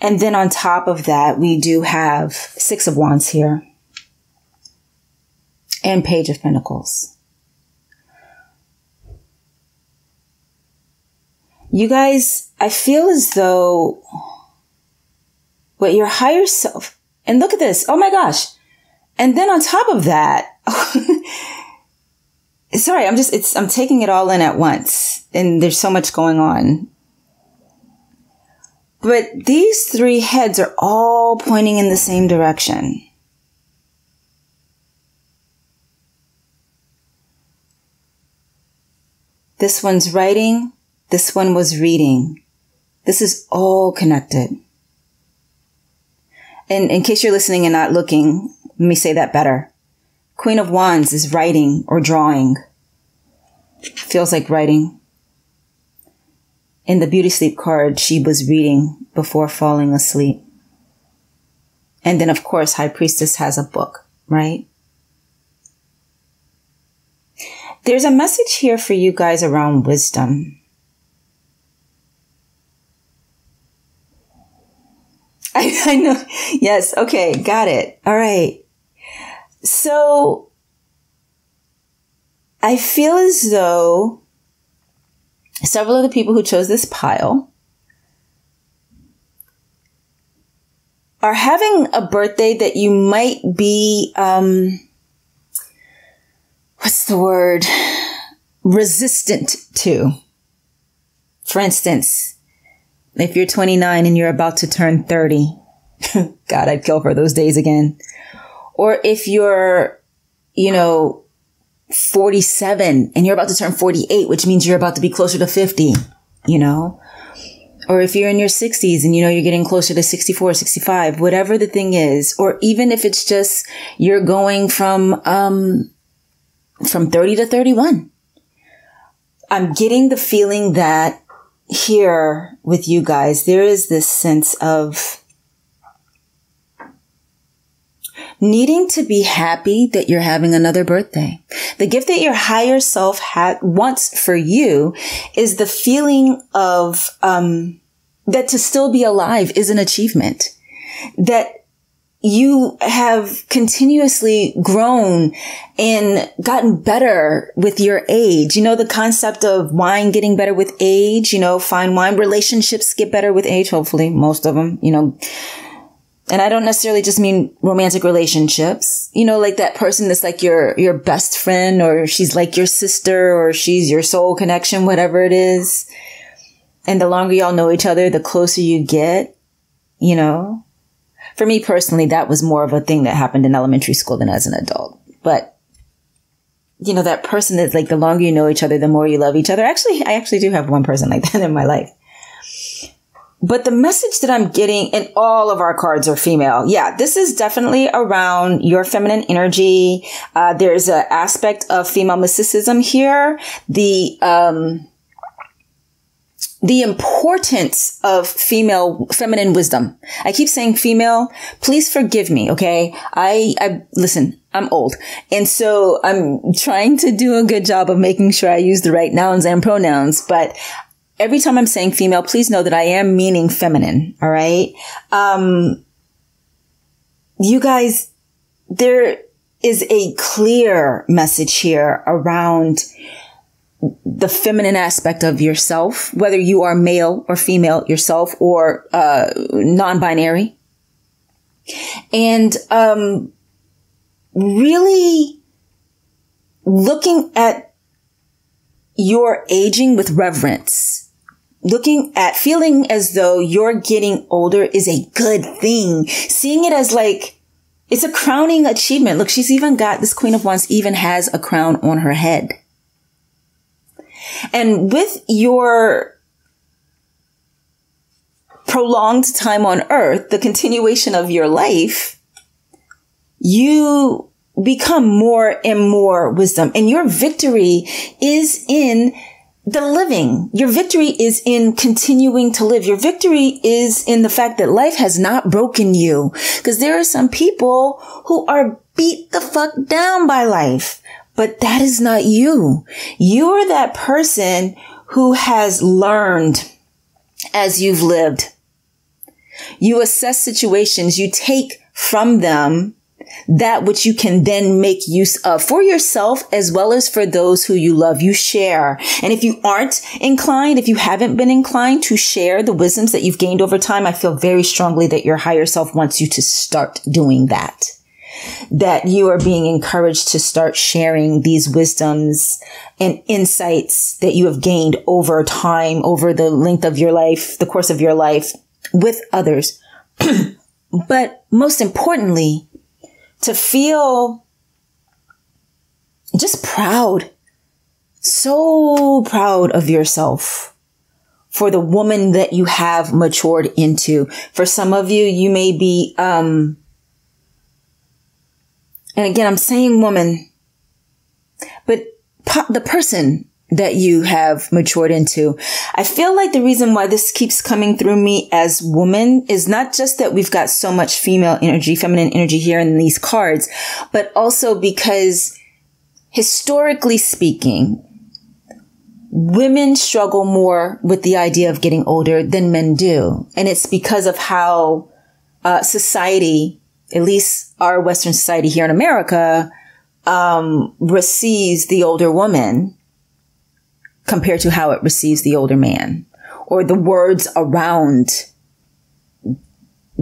And then on top of that, we do have Six of Wands here. And Page of Pentacles. You guys, I feel as though what your higher self, and look at this, oh my gosh. And then on top of that, sorry, I'm taking it all in at once and there's so much going on. But these three heads are all pointing in the same direction. This one's writing. This one was reading. This is all connected. And in case you're listening and not looking, let me say that better. Queen of Wands is writing or drawing. Feels like writing. In the Beauty Sleep card, she was reading before falling asleep. And then, of course, High Priestess has a book, right? There's a message here for you guys around wisdom. I know. Yes. Okay. Got it. All right. So I feel as though several of the people who chose this pile are having a birthday that you might be, what's the word? Resistant to. For instance, if you're 29 and you're about to turn 30, God, I'd kill for those days again. Or if you're, 47 and you're about to turn 48, which means you're about to be closer to 50, or if you're in your 60s and you're getting closer to 64, 65, whatever the thing is, or even if it's just you're going from 30 to 31. I'm getting the feeling that here with you guys, there is this sense of needing to be happy that you're having another birthday. The gift that your higher self wants for you is the feeling of that to still be alive is an achievement, that you have continuously grown and gotten better with your age. You know, the concept of wine getting better with age, fine wine, relationships get better with age, hopefully, most of them, And I don't necessarily just mean romantic relationships, like that person that's like your best friend, or she's like your sister, or she's your soul connection, whatever it is. And the longer y'all know each other, the closer you get, For me personally, that was more of a thing that happened in elementary school than as an adult. But, that person that's like the longer you know each other, the more you love each other. Actually, I actually do have one person like that in my life. But the message that I'm getting, and all of our cards are female. Yeah, this is definitely around your feminine energy. There's an aspect of female mysticism here. The importance of feminine wisdom. I keep saying female. Please forgive me. Okay. I listen, I'm old. And so I'm trying to do a good job of making sure I use the right nouns and pronouns, but every time I'm saying female, please know that I am meaning feminine. All right. You guys, there is a clear message here around the feminine aspect of yourself, whether you are male or female yourself, or non-binary. And really looking at your aging with reverence, looking at feeling as though you're getting older is a good thing, seeing it as like, it's a crowning achievement. Look, she's even got this Queen of Wands even has a crown on her head. And with your prolonged time on earth, the continuation of your life, you become more and more wisdom. And your victory is in the living. Your victory is in continuing to live. Your victory is in the fact that life has not broken you. Because there are some people who are beat the fuck down by life. But that is not you. You are that person who has learned as you've lived. You assess situations. You take from them that which you can then make use of for yourself as well as for those who you love. You share. And if you aren't inclined, if you haven't been inclined to share the wisdoms that you've gained over time, I feel very strongly that your higher self wants you to start doing that. That you are being encouraged to start sharing these wisdoms and insights that you have gained over time, over the length of your life, the course of your life, with others. But most importantly, to feel just proud, so proud of yourself. For the woman that you have matured into. For some of you, you may be, and again, I'm saying woman, but the person that you have matured into. I feel like the reason why this keeps coming through me as woman is not just that we've got so much female energy, feminine energy here in these cards, but also because historically speaking, women struggle more with the idea of getting older than men do. And it's because of how society, at least our Western society here in America, receives the older woman compared to how it receives the older man, or the words around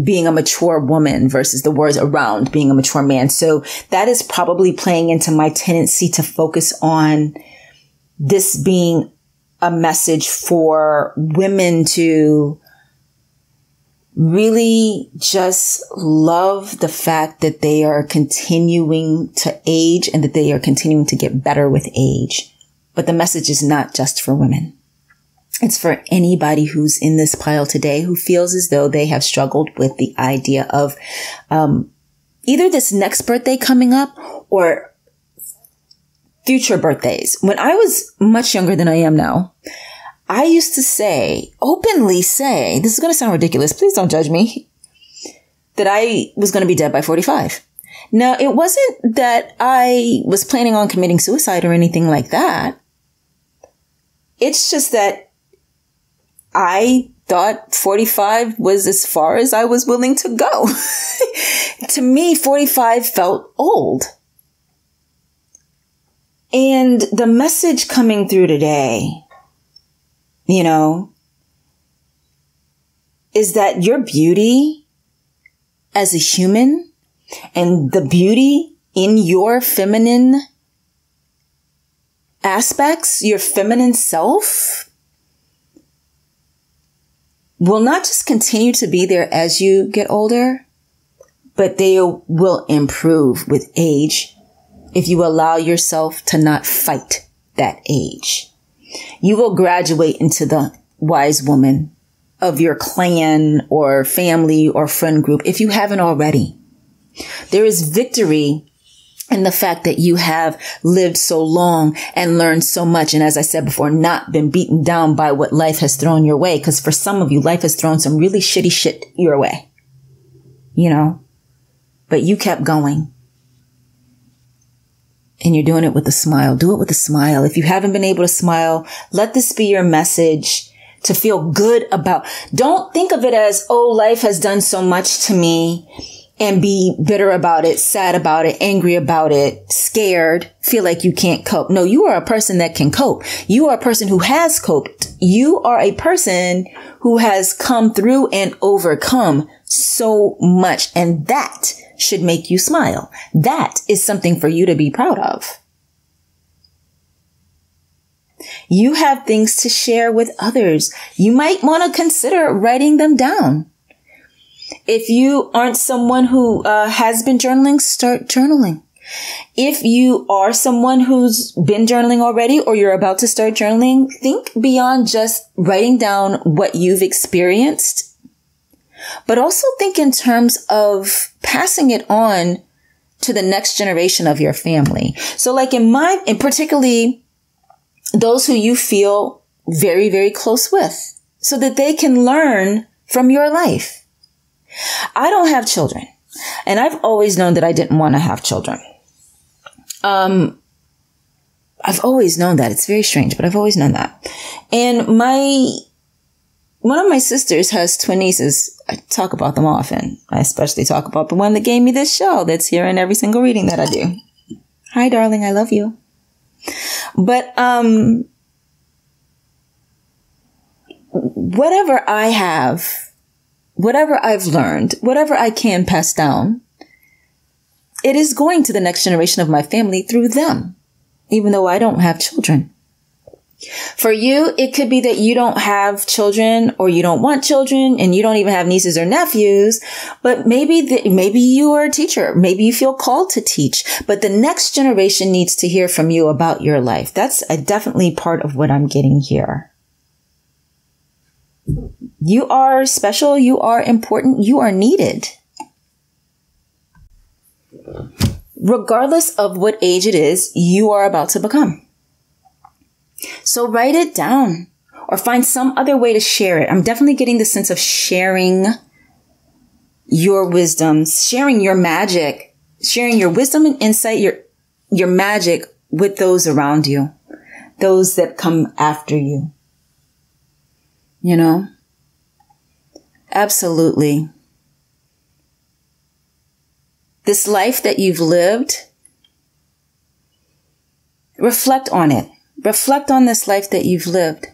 being a mature woman versus the words around being a mature man. So that is probably playing into my tendency to focus on this being a message for women to really just love the fact that they are continuing to age and that they are continuing to get better with age. But the message is not just for women. It's for anybody who's in this pile today who feels as though they have struggled with the idea of either this next birthday coming up or future birthdays. When I was much younger than I am now, I used to say, openly say, this is going to sound ridiculous, please don't judge me, that I was going to be dead by 45. Now, it wasn't that I was planning on committing suicide or anything like that. It's just that I thought 45 was as far as I was willing to go. To me, 45 felt old. And the message coming through today, you know, is that your beauty as a human and the beauty in your feminine aspects, your feminine self, will not just continue to be there as you get older, but they will improve with age if you allow yourself to not fight that age. You will graduate into the wise woman of your clan or family or friend group if you haven't already. There is victory in the fact that you have lived so long and learned so much. And as I said before, not been beaten down by what life has thrown your way. Because for some of you, life has thrown some really shitty shit your way, you know, but you kept going. And you're doing it with a smile. Do it with a smile. If you haven't been able to smile, let this be your message to feel good about. Don't think of it as, oh, life has done so much to me, and be bitter about it, sad about it, angry about it, scared, feel like you can't cope. No, you are a person that can cope. You are a person who has coped. You are a person who has come through and overcome so much. And that should make you smile. That is something for you to be proud of. You have things to share with others. You might want to consider writing them down. If you aren't someone who has been journaling, start journaling. If you are someone who's been journaling already or you're about to start journaling, think beyond just writing down what you've experienced, but also think in terms of passing it on to the next generation of your family. So like and particularly those who you feel very, very close with, so that they can learn from your life. I don't have children, and I've always known that I didn't want to have children. I've always known that. It's very strange, but I've always known that. And one of my sisters has twin nieces. I talk about them often. I especially talk about the one that gave me this show that's here in every single reading that I do. Hi, darling. I love you. But whatever I have, whatever I've learned, whatever I can pass down, it is going to the next generation of my family through them, even though I don't have children. For you, it could be that you don't have children or you don't want children and you don't even have nieces or nephews, but maybe you are a teacher. Maybe you feel called to teach, but the next generation needs to hear from you about your life. That's definitely part of what I'm getting here. You are special. You are important. You are needed. Regardless of what age it is you are about to become. So write it down or find some other way to share it. I'm definitely getting the sense of sharing your wisdom, sharing your magic, sharing your wisdom and insight, your magic with those around you, those that come after you. You know, absolutely. this life that you've lived, reflect on it. Reflect on this life that you've lived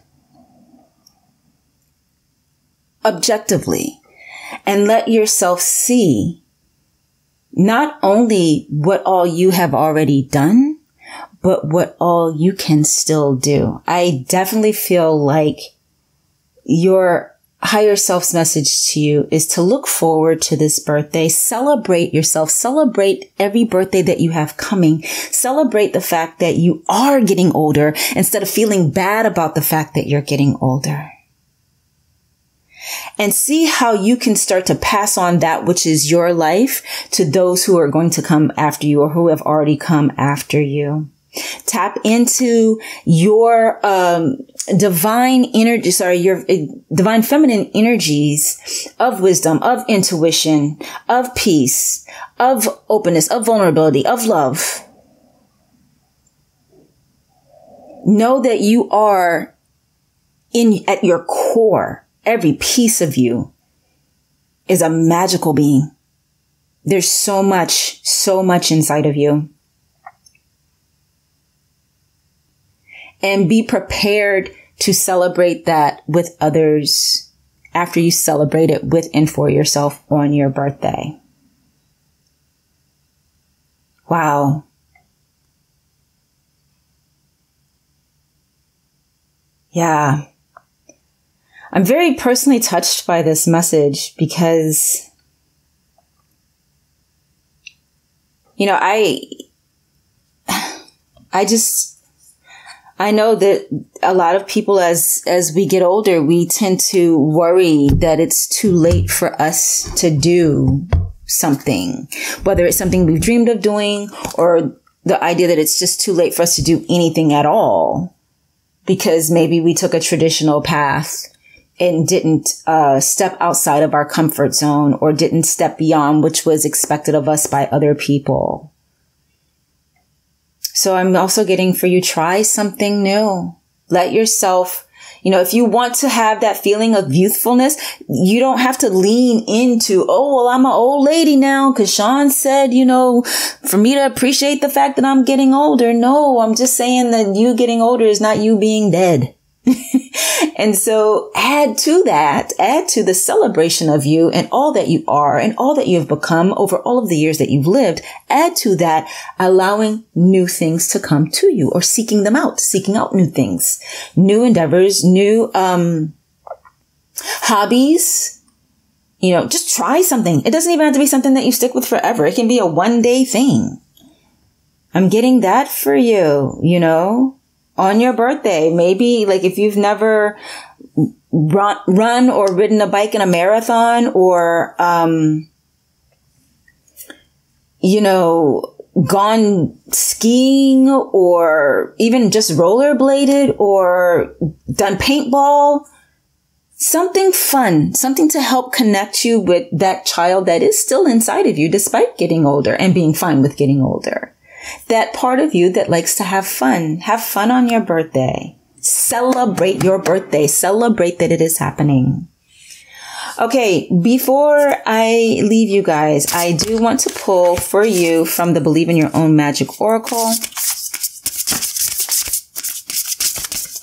objectively, and let yourself see not only what all you have already done, but what all you can still do. I definitely feel like your higher self's message to you is to look forward to this birthday. Celebrate yourself. Celebrate every birthday that you have coming. Celebrate the fact that you are getting older instead of feeling bad about the fact that you're getting older. And see how you can start to pass on that which is your life to those who are going to come after you or who have already come after you. Tap into your your divine feminine energies of wisdom, of intuition, of peace, of openness, of vulnerability, of love. Know that you are at your core. Every piece of you is a magical being. There's so much inside of you. And be prepared to celebrate that with others after you celebrate it with and for yourself on your birthday. Wow. Yeah. I'm very personally touched by this message because, you know, I know that a lot of people as we get older, we tend to worry that it's too late for us to do something, whether it's something we've dreamed of doing or the idea that it's just too late for us to do anything at all because maybe we took a traditional path and didn't step outside of our comfort zone or didn't step beyond which was expected of us by other people. So I'm also getting for you, try something new. Let yourself, you know, if you want to have that feeling of youthfulness, you don't have to lean into, oh, well, I'm an old lady now because Shon said, you know, for me to appreciate the fact that I'm getting older. No, I'm just saying that you getting older is not you being dead. And so add to the celebration of you and all that you are and all that you've become over all of the years that you've lived. Add to that, allowing new things to come to you or seeking them out, seeking out new things, new endeavors, new hobbies. You know, just try something. It doesn't even have to be something that you stick with forever. It can be a one day thing. I'm getting that for you, you know. On your birthday, maybe like if you've never run or ridden a bike in a marathon or, you know, gone skiing or even just rollerbladed or done paintball, something fun, something to help connect you with that child that is still inside of you despite getting older and being fine with getting older. That part of you that likes to have fun. Have fun on your birthday. Celebrate your birthday. Celebrate that it is happening. Okay, before I leave you guys, I do want to pull for you from the Believe in Your Own Magic Oracle.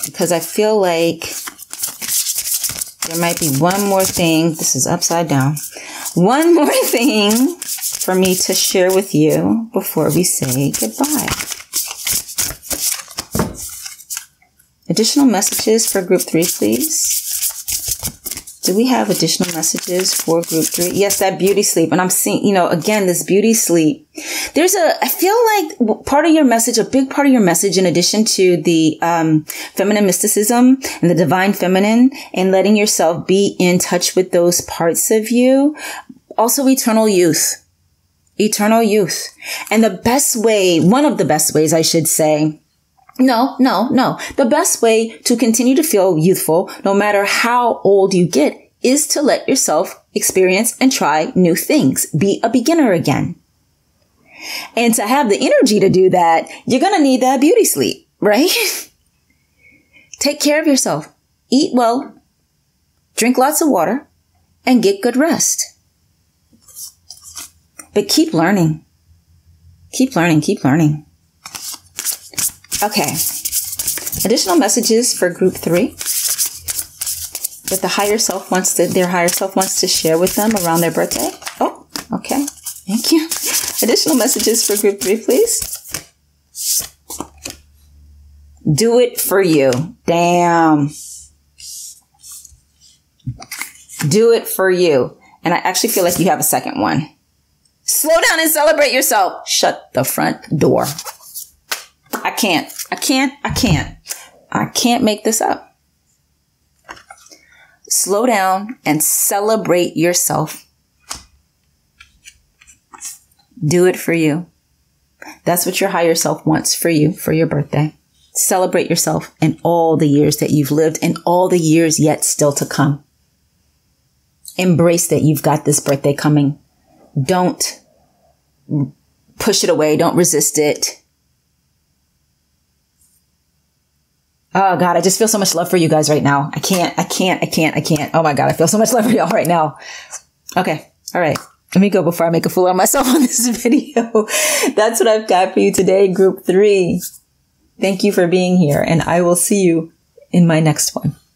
Because I feel like there might be one more thing. This is upside down. One more thing for me to share with you before we say goodbye. Additional messages for group 3, please. Do we have additional messages for group 3? Yes, that beauty sleep. And I'm seeing, you know, again, this beauty sleep. I feel like part of your message, a big part of your message, in addition to the feminine mysticism and the divine feminine and letting yourself be in touch with those parts of you, also eternal youth. Eternal youth. And the best way, one of the best ways I should say, the best way to continue to feel youthful, no matter how old you get, is to let yourself experience and try new things. Be a beginner again. And to have the energy to do that, you're going to need that beauty sleep, right? Take care of yourself. Eat well. Drink lots of water. And get good rest. But keep learning. Keep learning. Keep learning. Okay. Additional messages for group 3 that the higher self wants to, their higher self wants to share with them around their birthday. Oh, okay. Thank you. Additional messages for group 3, please. Do it for you. Damn. Do it for you. And I actually feel like you have a second one. Slow down and celebrate yourself. Shut the front door. I can't. I can't. I can't. I can't make this up. Slow down and celebrate yourself. Do it for you. That's what your higher self wants for you for your birthday. Celebrate yourself and all the years that you've lived and all the years yet still to come. Embrace that you've got this birthday coming. Don't push it away. Don't resist it. Oh God, I just feel so much love for you guys right now. I can't. Oh my God, I feel so much love for y'all right now. Okay. All right. Let me go before I make a fool of myself on this video. That's what I've got for you today, group 3. Thank you for being here, and I will see you in my next one.